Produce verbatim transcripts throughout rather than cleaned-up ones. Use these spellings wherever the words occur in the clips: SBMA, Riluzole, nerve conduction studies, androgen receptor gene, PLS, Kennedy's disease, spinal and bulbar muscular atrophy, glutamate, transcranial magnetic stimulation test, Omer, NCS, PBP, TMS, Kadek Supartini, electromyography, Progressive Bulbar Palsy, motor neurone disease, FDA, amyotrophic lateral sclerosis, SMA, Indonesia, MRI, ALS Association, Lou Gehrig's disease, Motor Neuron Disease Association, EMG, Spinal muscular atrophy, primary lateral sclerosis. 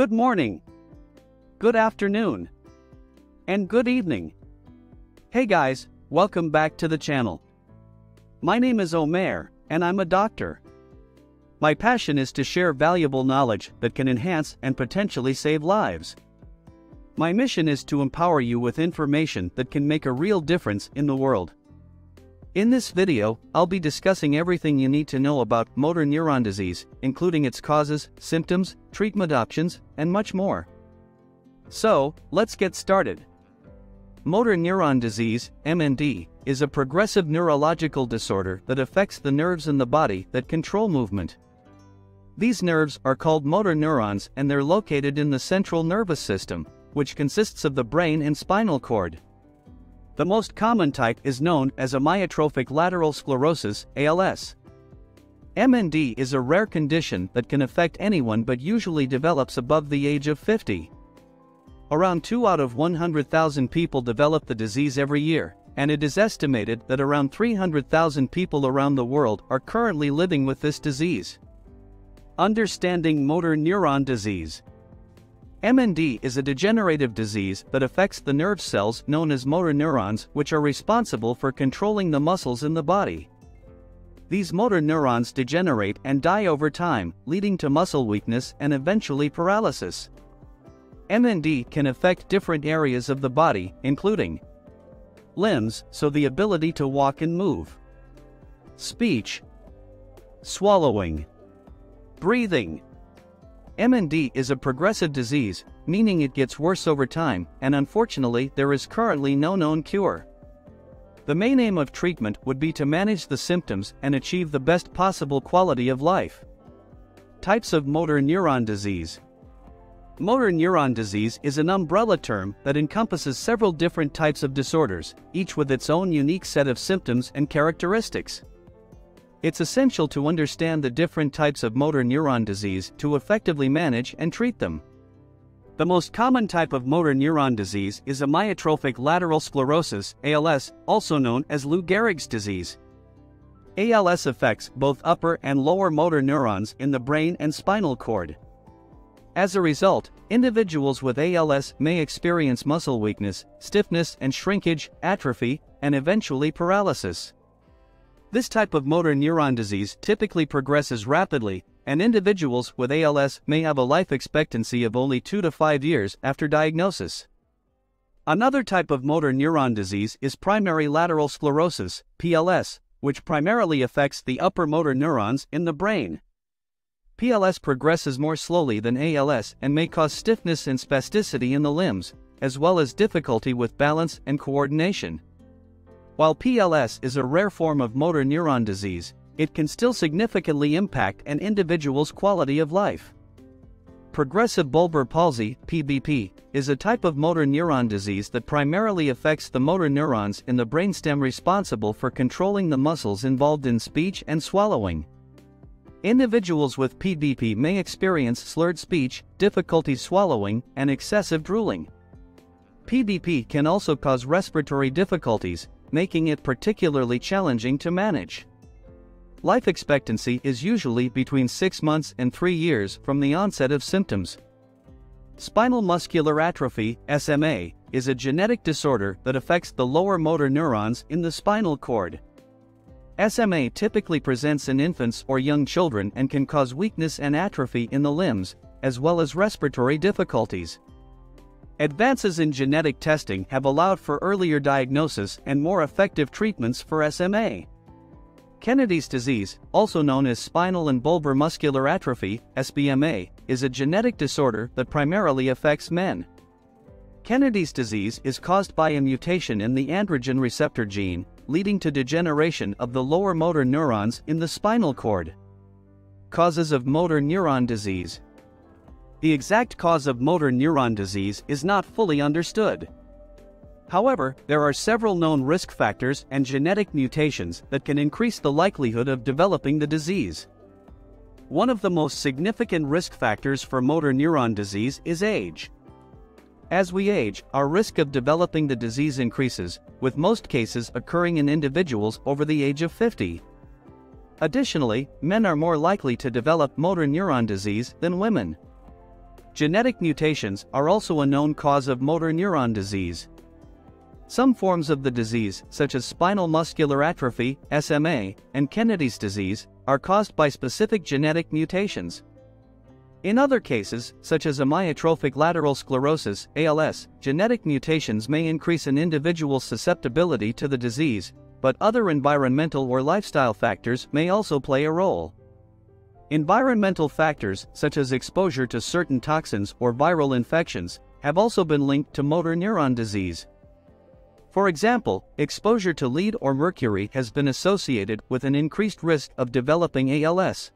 Good morning, good afternoon, and good evening. Hey guys, welcome back to the channel. My name is Omer, and I'm a doctor. My passion is to share valuable knowledge that can enhance and potentially save lives. My mission is to empower you with information that can make a real difference in the world. In this video, I'll be discussing everything you need to know about motor neuron disease, including its causes, symptoms, treatment options, and much more. So, let's get started. Motor neuron disease, M N D, is a progressive neurological disorder that affects the nerves in the body that control movement. These nerves are called motor neurons, and they're located in the central nervous system, which consists of the brain and spinal cord. The most common type is known as amyotrophic lateral sclerosis, A L S. M N D is a rare condition that can affect anyone but usually develops above the age of fifty. Around two out of one hundred thousand people develop the disease every year, and it is estimated that around three hundred thousand people around the world are currently living with this disease. Understanding motor neuron disease. M N D is a degenerative disease that affects the nerve cells known as motor neurons, which are responsible for controlling the muscles in the body. These motor neurons degenerate and die over time, leading to muscle weakness and eventually paralysis. M N D can affect different areas of the body, including limbs, so the ability to walk and move, speech, swallowing, breathing. M N D is a progressive disease, meaning it gets worse over time, and unfortunately there is currently no known cure. The main aim of treatment would be to manage the symptoms and achieve the best possible quality of life. Types of motor neuron disease. Motor neuron disease is an umbrella term that encompasses several different types of disorders, each with its own unique set of symptoms and characteristics. It's essential to understand the different types of motor neuron disease to effectively manage and treat them. The most common type of motor neuron disease is amyotrophic lateral sclerosis, A L S, also known as Lou Gehrig's disease. A L S affects both upper and lower motor neurons in the brain and spinal cord. As a result, individuals with A L S may experience muscle weakness, stiffness and shrinkage, atrophy, and eventually paralysis. This type of motor neuron disease typically progresses rapidly, and individuals with A L S may have a life expectancy of only two to five years after diagnosis. Another type of motor neuron disease is primary lateral sclerosis, P L S, which primarily affects the upper motor neurons in the brain. P L S progresses more slowly than A L S and may cause stiffness and spasticity in the limbs, as well as difficulty with balance and coordination. While P L S is a rare form of motor neuron disease, it can still significantly impact an individual's quality of life. Progressive bulbar palsy, P B P, is a type of motor neuron disease that primarily affects the motor neurons in the brainstem responsible for controlling the muscles involved in speech and swallowing. Individuals with P B P may experience slurred speech, difficulty swallowing, and excessive drooling. P B P can also cause respiratory difficulties, making it particularly challenging to manage. Life expectancy is usually between six months and three years from the onset of symptoms. Spinal muscular atrophy, S M A, is a genetic disorder that affects the lower motor neurons in the spinal cord. S M A typically presents in infants or young children and can cause weakness and atrophy in the limbs, as well as respiratory difficulties. Advances in genetic testing have allowed for earlier diagnosis and more effective treatments for S M A. Kennedy's disease, also known as spinal and bulbar muscular atrophy, S B M A, is a genetic disorder that primarily affects men. Kennedy's disease is caused by a mutation in the androgen receptor gene, leading to degeneration of the lower motor neurons in the spinal cord. Causes of motor neuron disease. The exact cause of motor neuron disease is not fully understood. However, there are several known risk factors and genetic mutations that can increase the likelihood of developing the disease. One of the most significant risk factors for motor neuron disease is age. As we age, our risk of developing the disease increases, with most cases occurring in individuals over the age of fifty. Additionally, men are more likely to develop motor neuron disease than women. Genetic mutations are also a known cause of motor neuron disease. Some forms of the disease, such as spinal muscular atrophy, S M A, and Kennedy's disease, are caused by specific genetic mutations. In other cases, such as amyotrophic lateral sclerosis, A L S, genetic mutations may increase an individual's susceptibility to the disease, but other environmental or lifestyle factors may also play a role. Environmental factors, such as exposure to certain toxins or viral infections, have also been linked to motor neuron disease. For example, exposure to lead or mercury has been associated with an increased risk of developing A L S.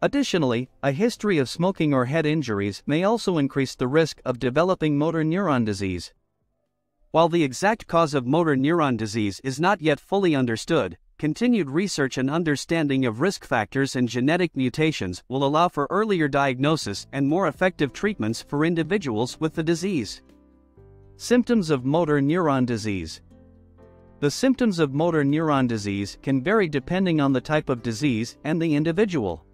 Additionally, a history of smoking or head injuries may also increase the risk of developing motor neuron disease. While the exact cause of motor neuron disease is not yet fully understood, continued research and understanding of risk factors and genetic mutations will allow for earlier diagnosis and more effective treatments for individuals with the disease. Symptoms of motor neuron disease. The symptoms of motor neuron disease can vary depending on the type of disease and the individual.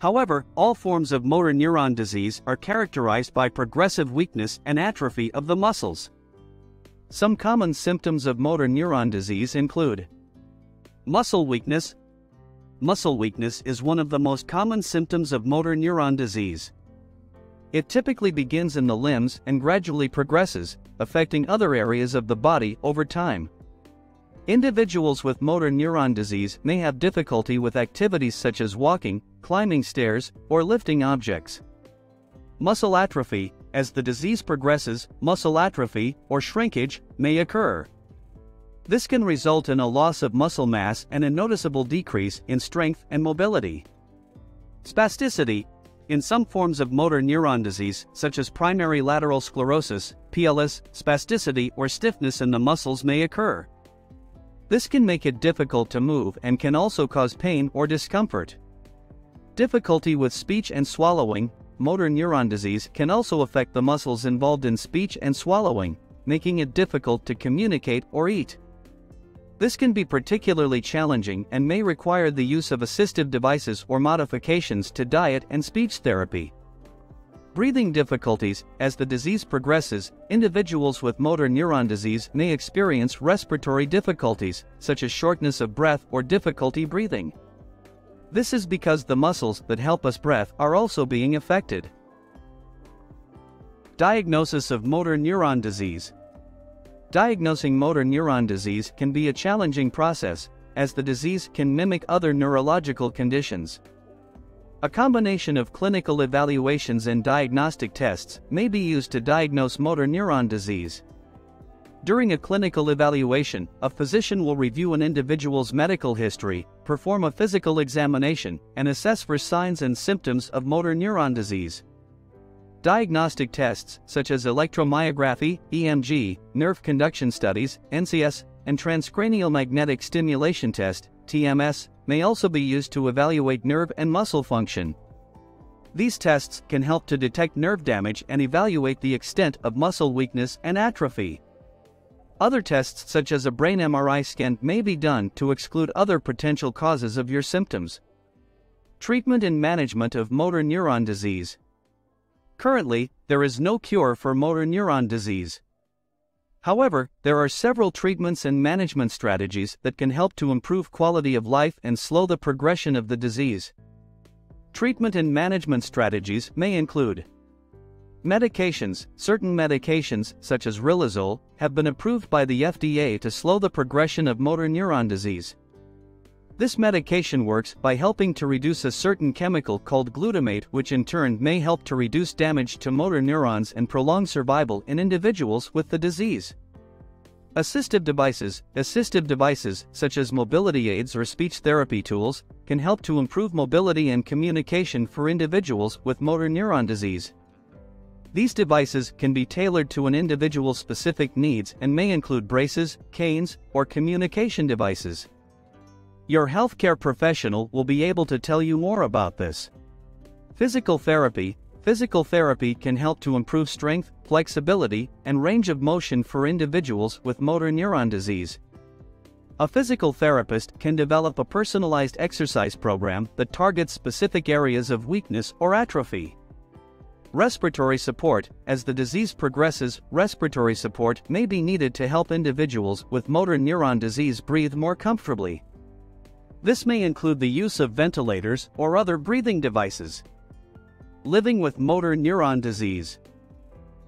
However, all forms of motor neuron disease are characterized by progressive weakness and atrophy of the muscles. Some common symptoms of motor neuron disease include muscle weakness. Muscle weakness is one of the most common symptoms of motor neuron disease. It typically begins in the limbs and gradually progresses, affecting other areas of the body over time. Individuals with motor neuron disease may have difficulty with activities such as walking, climbing stairs, or lifting objects. Muscle atrophy. As the disease progresses, muscle atrophy, or shrinkage, may occur. This can result in a loss of muscle mass and a noticeable decrease in strength and mobility. Spasticity. In some forms of motor neuron disease, such as primary lateral sclerosis, P L S, spasticity or stiffness in the muscles may occur. This can make it difficult to move and can also cause pain or discomfort. Difficulty with speech and swallowing. Motor neuron disease can also affect the muscles involved in speech and swallowing, making it difficult to communicate or eat. This can be particularly challenging and may require the use of assistive devices or modifications to diet and speech therapy. Breathing difficulties. As the disease progresses, individuals with motor neuron disease may experience respiratory difficulties, such as shortness of breath or difficulty breathing. This is because the muscles that help us breathe are also being affected. Diagnosis of motor neuron disease. Diagnosing motor neuron disease can be a challenging process, as the disease can mimic other neurological conditions. A combination of clinical evaluations and diagnostic tests may be used to diagnose motor neuron disease. During a clinical evaluation, a physician will review an individual's medical history, perform a physical examination, and assess for signs and symptoms of motor neuron disease. Diagnostic tests, such as electromyography, E M G, nerve conduction studies, N C S, and transcranial magnetic stimulation test, T M S, may also be used to evaluate nerve and muscle function. These tests can help to detect nerve damage and evaluate the extent of muscle weakness and atrophy. Other tests, such as a brain M R I scan, may be done to exclude other potential causes of your symptoms. Treatment and management of motor neuron disease. Currently, there is no cure for motor neuron disease. However, there are several treatments and management strategies that can help to improve quality of life and slow the progression of the disease. Treatment and management strategies may include medications. Certain medications, such as Riluzole, have been approved by the F D A to slow the progression of motor neuron disease. This medication works by helping to reduce a certain chemical called glutamate, which in turn may help to reduce damage to motor neurons and prolong survival in individuals with the disease. Assistive devices. Assistive devices, such as mobility aids or speech therapy tools, can help to improve mobility and communication for individuals with motor neuron disease. These devices can be tailored to an individual's specific needs and may include braces, canes, or communication devices. Your healthcare professional will be able to tell you more about this. Physical therapy. Physical therapy can help to improve strength, flexibility, and range of motion for individuals with motor neuron disease. A physical therapist can develop a personalized exercise program that targets specific areas of weakness or atrophy. Respiratory support. As the disease progresses, respiratory support may be needed to help individuals with motor neuron disease breathe more comfortably. This may include the use of ventilators or other breathing devices. Living with motor neuron disease.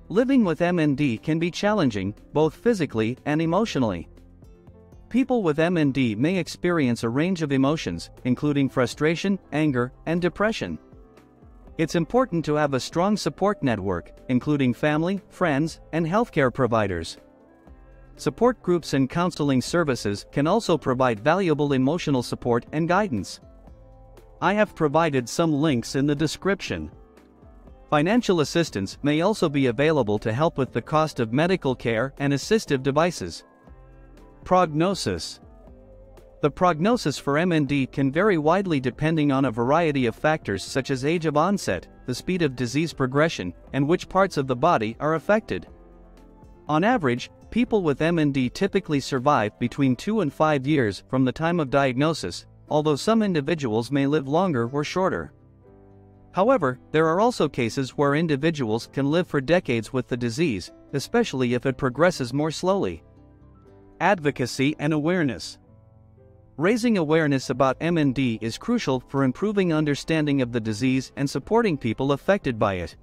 Living with M N D can be challenging, both physically and emotionally. People with M N D may experience a range of emotions, including frustration, anger, and depression. It's important to have a strong support network, including family, friends, and healthcare providers. Support groups and counseling services can also provide valuable emotional support and guidance. I have provided some links in the description. Financial assistance may also be available to help with the cost of medical care and assistive devices. Prognosis. The prognosis for M N D can vary widely depending on a variety of factors such as age of onset, the speed of disease progression, and which parts of the body are affected. On average, people with M N D typically survive between two and five years from the time of diagnosis, although some individuals may live longer or shorter. However, there are also cases where individuals can live for decades with the disease, especially if it progresses more slowly. Advocacy and awareness. Raising awareness about M N D is crucial for improving understanding of the disease and supporting people affected by it.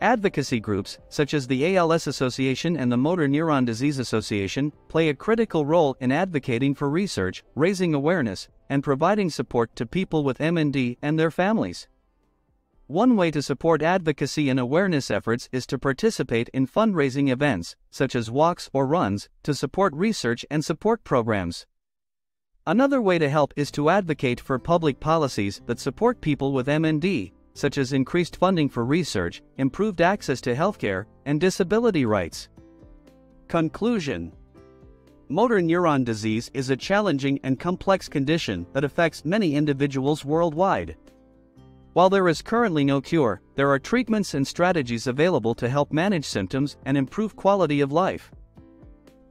Advocacy groups, such as the A L S Association and the Motor Neuron Disease Association, play a critical role in advocating for research, raising awareness, and providing support to people with M N D and their families. One way to support advocacy and awareness efforts is to participate in fundraising events, such as walks or runs, to support research and support programs. Another way to help is to advocate for public policies that support people with M N D, such as increased funding for research, improved access to healthcare, and disability rights. Conclusion. Motor neuron disease is a challenging and complex condition that affects many individuals worldwide. While there is currently no cure, there are treatments and strategies available to help manage symptoms and improve quality of life.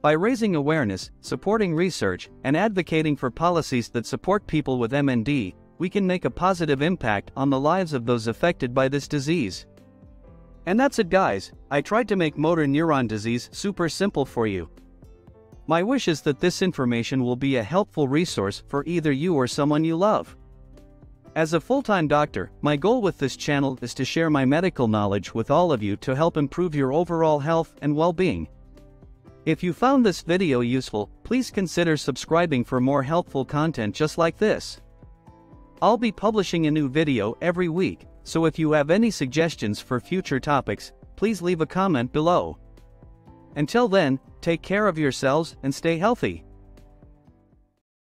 By raising awareness, supporting research, and advocating for policies that support people with M N D, we can make a positive impact on the lives of those affected by this disease. And that's it, guys. I tried to make motor neuron disease super simple for you. My wish is that this information will be a helpful resource for either you or someone you love. As a full-time doctor, my goal with this channel is to share my medical knowledge with all of you to help improve your overall health and well-being. If you found this video useful, please consider subscribing for more helpful content just like this. I'll be publishing a new video every week, so if you have any suggestions for future topics, please leave a comment below. Until then, take care of yourselves and stay healthy.